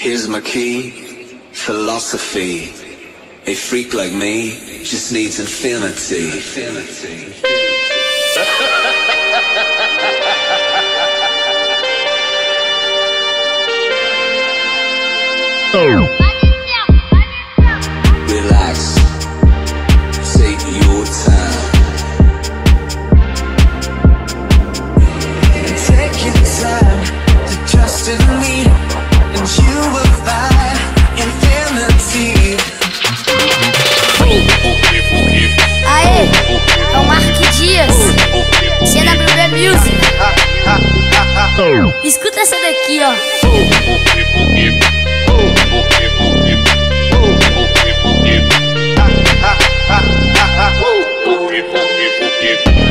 Here's my key, philosophy. A freak like me just needs infinity. Relax, take your time. Take your time to trust in me, and you will find infinity. Aê, é o Mark Dias, CNW Music. Escuta essa daqui, ó. Forgive.